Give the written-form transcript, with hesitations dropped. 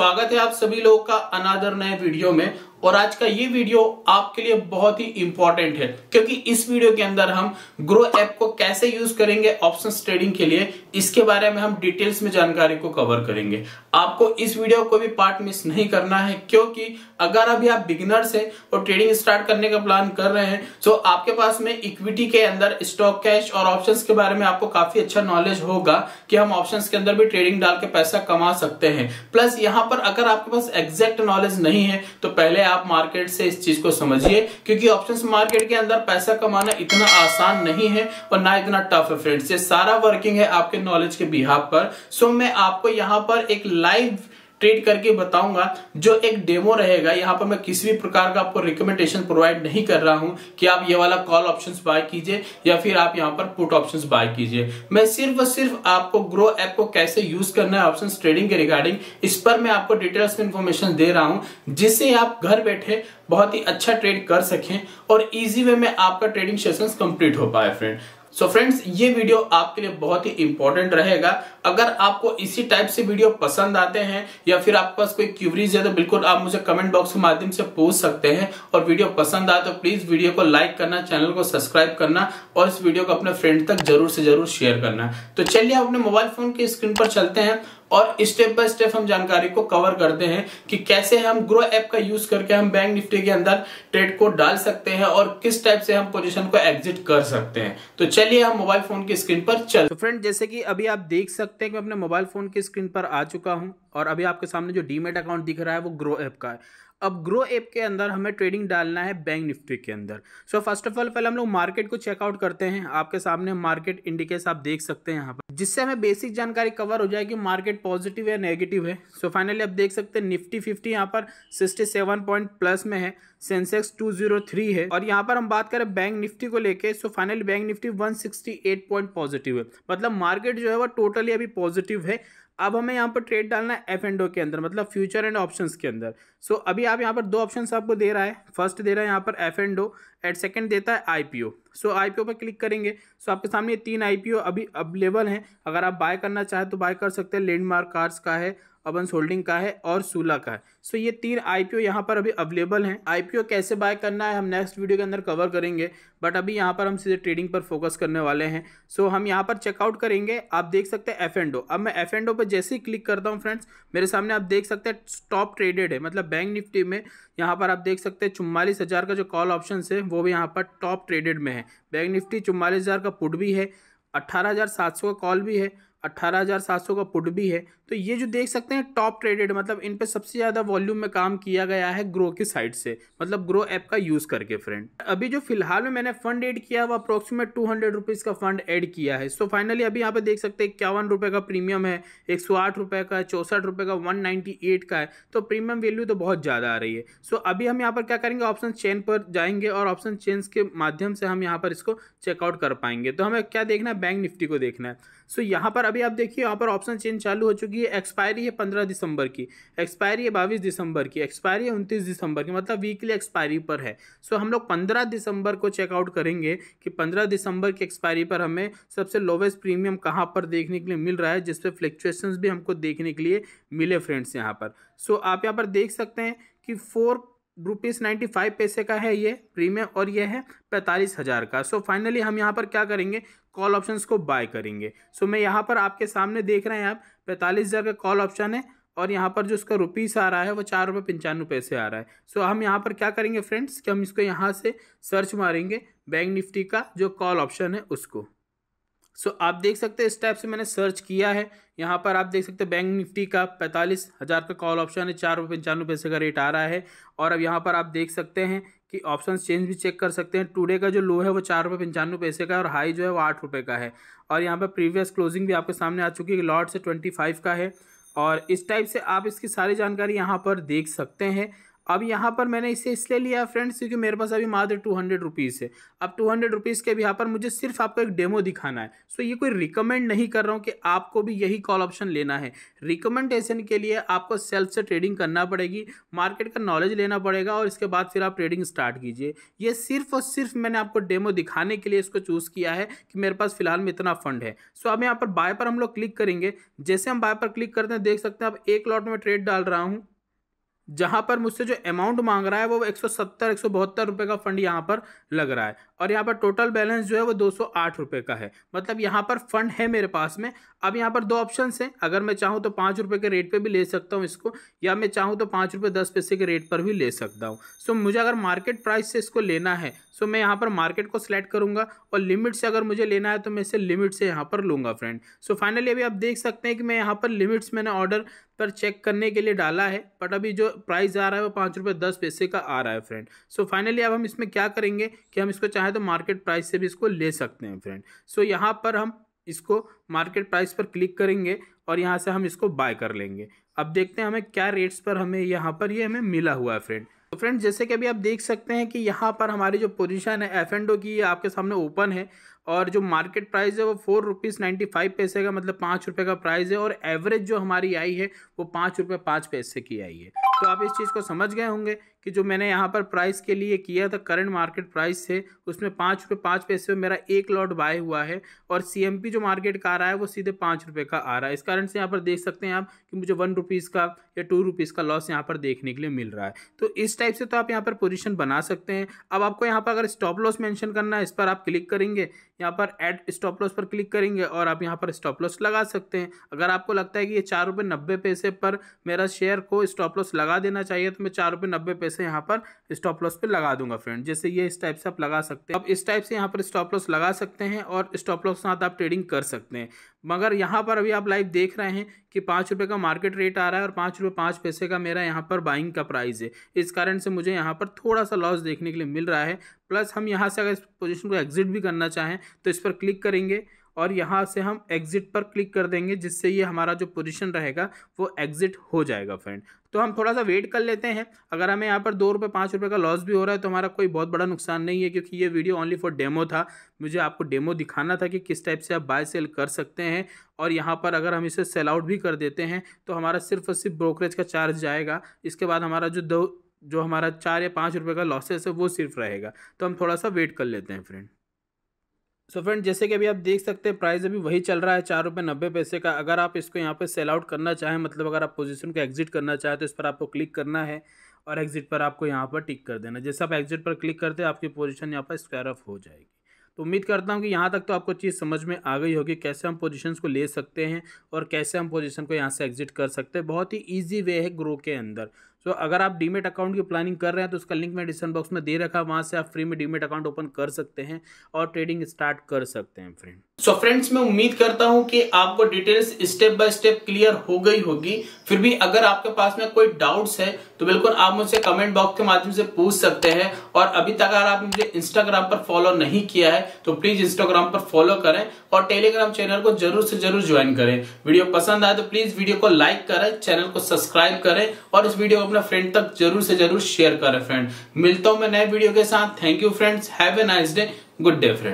स्वागत है आप सभी लोगों का अनादर नए वीडियो में। और आज का ये वीडियो आपके लिए बहुत ही इंपॉर्टेंट है, क्योंकि इस वीडियो के अंदर हम ग्रो ऐप को कैसे यूज करेंगे ऑप्शंस ट्रेडिंग के लिए, इसके बारे में हम डिटेल्स में जानकारी को कवर करेंगे। आपको इस वीडियो को भी पार्ट मिस नहीं करना है, क्योंकि अगर अभी आप बिगिनर्स हैं और ट्रेडिंग स्टार्ट करने का प्लान कर रहे हैं तो आपके पास में इक्विटी के अंदर स्टॉक, कैश और ऑप्शंस के बारे में आपको काफी अच्छा नॉलेज होगा कि हम ऑप्शंस के अंदर भी ट्रेडिंग डाल के पैसा कमा सकते हैं। प्लस यहाँ पर अगर आपके पास एग्जैक्ट नॉलेज नहीं है तो पहले आप मार्केट से इस चीज को समझिए, क्योंकि ऑप्शंस मार्केट के अंदर पैसा कमाना इतना आसान नहीं है और ना इतना टफ है। फ्रेंड्स, ये सारा वर्किंग है आपके नॉलेज के बिहाफ पर। सो मैं आपको यहाँ पर एक लाइव ट्रेड करके बताऊंगा जो एक डेमो रहेगा। यहाँ पर मैं किसी भी प्रकार का आपको रिकमेंडेशन प्रोवाइड नहीं कर रहा हूं कि आप ये वाला कॉल ऑप्शंस बाय कीजिए या फिर आप यहाँ पर पुट ऑप्शंस बाय कीजिए। मैं सिर्फ और सिर्फ आपको ग्रो ऐप को कैसे यूज करना है ऑप्शंस ट्रेडिंग के रिगार्डिंग, इस पर मैं आपको डिटेल्स में इंफॉर्मेशन दे रहा हूं, जिससे आप घर बैठे बहुत ही अच्छा ट्रेड कर सकें और इजी वे में आपका ट्रेडिंग सेशन कंप्लीट हो पाए। फ्रेंड फ्रेंड्स, ये वीडियो आपके लिए बहुत ही इंपॉर्टेंट रहेगा। अगर आपको इसी टाइप से वीडियो पसंद आते हैं या फिर आपके पास कोई क्यूरीज है तो बिल्कुल आप मुझे कमेंट बॉक्स के माध्यम से पूछ सकते हैं। और वीडियो पसंद आए तो प्लीज वीडियो को लाइक करना, चैनल को सब्सक्राइब करना और इस वीडियो को अपने फ्रेंड तक जरूर से जरूर शेयर करना। तो चलिए अपने मोबाइल फोन की स्क्रीन पर चलते हैं और स्टेप बाय स्टेप हम जानकारी को कवर करते हैं कि कैसे हम ग्रो ऐप का यूज करके हम बैंक निफ्टी के अंदर ट्रेड को डाल सकते हैं और किस टाइप से हम पोजीशन को एग्जिट कर सकते हैं। तो चलिए हम मोबाइल फोन की स्क्रीन पर चल। तो फ्रेंड, जैसे कि अभी आप देख सकते हैं कि मैं अपने मोबाइल फोन की स्क्रीन पर आ चुका हूं और अभी आपके सामने जो डीमेट अकाउंट दिख रहा है वो ग्रो ऐप का है। अब ग्रो ऐप के अंदर हमें ट्रेडिंग डालना है बैंक निफ्टी के अंदर। सो फर्स्ट ऑफ ऑल पहले हम लोग मार्केट को चेकआउट करते हैं। आपके सामने मार्केट इंडिकेटर्स आप देख सकते हैं यहाँ पर, जिससे हमें बेसिक जानकारी कवर हो जाएगी मार्केट पॉजिटिव या नेगेटिव है। सो फाइनली आप देख सकते हैं निफ्टी 50 यहाँ पर 67 पॉइंट प्लस में है, सेंसेक्स 203 है। और यहाँ पर हम बात करें बैंक निफ्टी को लेकर, so finally bank Nifty 168 point positive है, मतलब मार्केट जो है वो टोटली अभी पॉजिटिव है। अब हमें यहाँ पर ट्रेड डालना है F&O के अंदर, मतलब फ्यूचर एंड ऑप्शंस के अंदर। सो अभी आप यहाँ पर दो ऑप्शंस आपको दे रहा है। फर्स्ट दे रहा है यहाँ पर F&O एंड सेकंड देता है IPO। सो IPO पर क्लिक करेंगे। सो आपके सामने तीन IPO अभी अवेलेबल हैं। अगर आप बाय करना चाहें तो बाय कर सकते हैं। लैंडमार्क कार्स का है, अबंस होल्डिंग का है और सूला का है। सो ये तीन IPO यहाँ पर अभी अवेलेबल हैं। IPO कैसे बाय करना है हम नेक्स्ट वीडियो के अंदर कवर करेंगे, बट अभी यहाँ पर हम सीधे ट्रेडिंग पर फोकस करने वाले हैं। सो हम यहाँ पर चेकआउट करेंगे। आप देख सकते हैं F&O। अब मैं F&O पर जैसे ही क्लिक करता हूँ फ्रेंड्स, मेरे सामने आप देख सकते हैं स्टॉप ट्रेडेड है, मतलब बैंक निफ्टी में यहाँ पर आप देख सकते हैं 44,000 का जो कॉल ऑप्शन है वो भी यहाँ पर टॉप ट्रेडेड में है। बैंक निफ्टी 44,000 का पुट भी है, 18,700 का कॉल भी है, 18,700 का पुट भी है। तो ये जो देख सकते हैं टॉप ट्रेडेड, मतलब इन पे सबसे ज़्यादा वॉल्यूम में काम किया गया है ग्रो की साइड से, मतलब ग्रो ऐप का यूज़ करके। फ्रेंड, अभी जो फिलहाल में मैंने फंड ऐड किया वो अप्रोक्सीमेट 200 रुपीज़ का फंड ऐड किया है। सो फाइनली अभी यहाँ पे देख सकते हैं 51 रुपये का प्रीमियम है, 108 रुपये का है, 64 रुपये का, 198 का है। तो प्रीमियम वैल्यू तो बहुत ज़्यादा आ रही है। सो अभी हम यहाँ पर क्या करेंगे, ऑप्शन चेन पर जाएंगे और ऑप्शन चेन के माध्यम से हम यहाँ पर इसको चेकआउट कर पाएंगे। तो हमें क्या देखना है, बैंक निफ्टी को देखना है। सो यहाँ पर अभी आप देखिए यहाँ पर ऑप्शन चेन चालू हो चुकी है। एक्सपायरी है 15 दिसंबर की, एक्सपायरी है 22 दिसंबर की, एक्सपायरी है 29 दिसंबर की, मतलब वीकली एक्सपायरी पर है। सो हम लोग 15 दिसंबर को चेकआउट करेंगे कि 15 दिसंबर की एक्सपायरी पर हमें सबसे लोवेस्ट प्रीमियम कहाँ पर देखने के लिए मिल रहा है, जिस पर फ्लक्चुएशंस भी हमको देखने के लिए मिले। फ्रेंड्स यहाँ पर सो आप यहाँ पर देख सकते हैं कि 4.95 रुपये का है ये प्रीमियम और ये है 45,000 का। सो फाइनली हम यहाँ पर क्या करेंगे, कॉल ऑप्शंस को बाय करेंगे। सो मैं यहाँ पर आपके सामने देख रहे हैं आप 45,000 का कॉल ऑप्शन है और यहाँ पर जो उसका रुपीस आ रहा है वो 4.95 रुपये आ रहा है। सो हम यहाँ पर क्या करेंगे फ्रेंड्स कि हम इसको यहाँ से सर्च मारेंगे बैंक निफ्टी का जो कॉल ऑप्शन है उसको। सो आप देख सकते हैं इस टाइप से मैंने सर्च किया है। यहाँ पर आप देख सकते हैं बैंक निफ्टी का 45,000 का कॉल ऑप्शन है, 4.95 रुपये का रेट आ रहा है। और अब यहाँ पर आप देख सकते हैं कि ऑप्शन चेंज भी चेक कर सकते हैं। टुडे का जो लो है वो 4.95 रुपये का है और हाई जो है वो 8 रुपये का है। और यहाँ पर प्रीवियस क्लोजिंग भी आपके सामने आ चुकी है, लॉट से 25 का है। और इस टाइप से आप इसकी सारी जानकारी यहाँ पर देख सकते हैं। अब यहाँ पर मैंने इसे इसलिए लिया फ्रेंड्स क्योंकि मेरे पास अभी मात्र 200 रुपीज़ है। अब 200 रुपीज़ के अभी यहाँ पर मुझे सिर्फ आपको एक डेमो दिखाना है। सो ये कोई रिकमेंड नहीं कर रहा हूँ कि आपको भी यही कॉल ऑप्शन लेना है। रिकमेंडेशन के लिए आपको सेल्फ से ट्रेडिंग करना पड़ेगी, मार्केट का नॉलेज लेना पड़ेगा और इसके बाद फिर आप ट्रेडिंग स्टार्ट कीजिए। ये सिर्फ और सिर्फ मैंने आपको डेमो दिखाने के लिए इसको चूज़ किया है कि मेरे पास फिलहाल में इतना फंड है। सो अब यहाँ पर बाय पर हम लोग क्लिक करेंगे। जैसे हम बाय पर क्लिक करते हैं देख सकते हैं अब एक लॉट में ट्रेड डाल रहा हूँ, जहाँ पर मुझसे जो अमाउंट मांग रहा है वो 172 रुपये का फंड यहाँ पर लग रहा है और यहाँ पर टोटल बैलेंस जो है वो 208 रुपये का है। मतलब यहाँ पर फंड है मेरे पास में। अब यहाँ पर दो ऑप्शंस हैं, अगर मैं चाहूँ तो 5 रुपये के रेट पे भी ले सकता हूँ इसको, या मैं चाहूँ तो 5 रुपये 10 पैसे के रेट पर भी ले सकता हूँ। सो मुझे अगर मार्केट प्राइस से इसको लेना है सो मैं यहाँ पर मार्केट को सिलेक्ट करूँगा और लिमिट से अगर मुझे लेना है तो मैं इसे लिमिट से यहाँ पर लूँगा फ्रेंड। सो फाइनली अभी आप देख सकते हैं कि मैं यहाँ पर लिमिट्स मैंने ऑर्डर पर चेक करने के लिए डाला है, बट अभी जो प्राइस आ रहा है वो 5 रुपये 10 पैसे का आ रहा है फ्रेंड। सो फाइनली अब हम इसमें क्या करेंगे कि हम इसको चाहे तो मार्केट प्राइस से भी इसको ले सकते हैं फ्रेंड। सो यहाँ पर हम इसको मार्केट प्राइस पर क्लिक करेंगे और यहाँ से हम इसको बाय कर लेंगे। अब देखते हैं हमें क्या रेट्स पर हमें यहाँ पर ये हमें मिला हुआ है फ्रेंड। तो फ्रेंड जैसे कि अभी आप देख सकते हैं कि यहाँ पर हमारी जो पोजीशन है F&O की आपके सामने ओपन है और जो मार्केट प्राइस है वो 4 रुपीज़ 95 पैसे का मतलब 5 रुपये का प्राइस है और एवरेज जो हमारी आई है वो 5 रुपये 5 पैसे की आई है। तो आप इस चीज़ को समझ गए होंगे कि जो मैंने यहाँ पर प्राइस के लिए किया था करंट मार्केट प्राइस से उसमें 5 रुपये 5 पैसे में मेरा एक लॉट बाय हुआ है और CMP जो मार्केट का आ रहा है वो सीधे 5 रुपये का आ रहा है। इस कारण से यहाँ पर देख सकते हैं आप कि मुझे 1 रुपीज़ का या 2 रुपीज़ का लॉस यहाँ पर देखने के लिए मिल रहा है। तो इस टाइप से तो आप यहाँ पर पोजीशन बना सकते हैं। अब आपको यहाँ पर अगर स्टॉप लॉस मेंशन करना है इस पर आप क्लिक करेंगे, यहाँ पर एड स्टॉप लॉस पर क्लिक करेंगे और आप यहाँ पर स्टॉप लॉस लगा सकते हैं। अगर आपको लगता है कि ये 4 रुपये 90 पैसे पर मेरा शेयर को स्टॉप लॉस लगा देना चाहिए तो मैं 4 रुपये 90 पैसे यहाँ पर स्टॉप लॉस पर लगा दूंगा फ्रेंड। जैसे ये इस टाइप से आप लगा सकते हैं, आप इस टाइप से यहाँ पर स्टॉप लॉस लगा सकते हैं और स्टॉप लॉस के साथ आप ट्रेडिंग कर सकते हैं। मगर यहाँ पर अभी आप लाइव देख रहे हैं कि 5 रुपये का मार्केट रेट आ रहा है और 5 रुपये 5 पैसे का मेरा यहाँ पर बाइंग का प्राइस है। इस कारण से मुझे यहाँ पर थोड़ा सा लॉस देखने के लिए मिल रहा है। प्लस हम यहाँ से अगर इस पोजीशन को एग्जिट भी करना चाहें तो इस पर क्लिक करेंगे और यहाँ से हम एग्जिट पर क्लिक कर देंगे, जिससे ये हमारा जो पोजीशन रहेगा वो एग्जिट हो जाएगा फ्रेंड। तो हम थोड़ा सा वेट कर लेते हैं। अगर हमें यहाँ पर 2 रुपये 5 रुपये का लॉस भी हो रहा है तो हमारा कोई बहुत बड़ा नुकसान नहीं है, क्योंकि ये वीडियो ओनली फॉर डेमो था। मुझे आपको डेमो दिखाना था कि किस टाइप से आप बाय सेल कर सकते हैं और यहाँ पर अगर हम इसे सेल आउट भी कर देते हैं तो हमारा सिर्फ और सिर्फ ब्रोकरेज का चार्ज जाएगा। इसके बाद हमारा जो हमारा 4 या 5 रुपये का लॉसेस है वो सिर्फ रहेगा। तो हम थोड़ा सा वेट कर लेते हैं फ्रेंड। सो फ्रेंड जैसे कि अभी आप देख सकते हैं प्राइस अभी वही चल रहा है 4 रुपये 90 पैसे का। अगर आप इसको यहाँ पे सेल आउट करना चाहें, मतलब अगर आप पोजीशन को एग्जिट करना चाहें तो इस पर आपको क्लिक करना है और एग्जिट पर आपको यहाँ पर टिक कर देना। जैसे आप एग्जिट पर क्लिक करते हैं आपकी पोजीशन यहाँ पर स्क्वायर ऑफ हो जाएगी। तो उम्मीद करता हूँ कि यहाँ तक तो आपको चीज़ समझ में आ गई होगी, कैसे हम पोजीशंस को ले सकते हैं और कैसे हम पोजीशन को यहाँ से एग्जिट कर सकते हैं। बहुत ही इजी वे है ग्रो के अंदर। सो अगर आप डीमेट अकाउंट की प्लानिंग कर रहे हैं तो उसका लिंक मैं डिस्क्रिप्शन बॉक्स में दे रखा है, वहाँ से आप फ्री में डीमेट अकाउंट ओपन कर सकते हैं और ट्रेडिंग स्टार्ट कर सकते हैं फ्रेंड। सो फ्रेंड्स मैं उम्मीद करता हूं कि आपको details step by step clear हो गई होगी। फिर भी अगर आपके पास में कोई डाउट्स है तो बिल्कुल आप मुझसे कमेंट बॉक्स के माध्यम से पूछ सकते हैं। और अभी तक अगर आप मुझे इंस्टाग्राम पर फॉलो नहीं किया है तो प्लीज इंस्टाग्राम पर फॉलो करें और टेलीग्राम चैनल को जरूर से जरूर ज्वाइन करें। वीडियो पसंद आए तो प्लीज वीडियो को लाइक करें, चैनल को सब्सक्राइब करें और इस वीडियो को अपने फ्रेंड तक जरूर से जरूर शेयर करें फ्रेंड। मिलता हूं मैं नए वीडियो के साथ। Thank you friends, have a nice day, good day friend.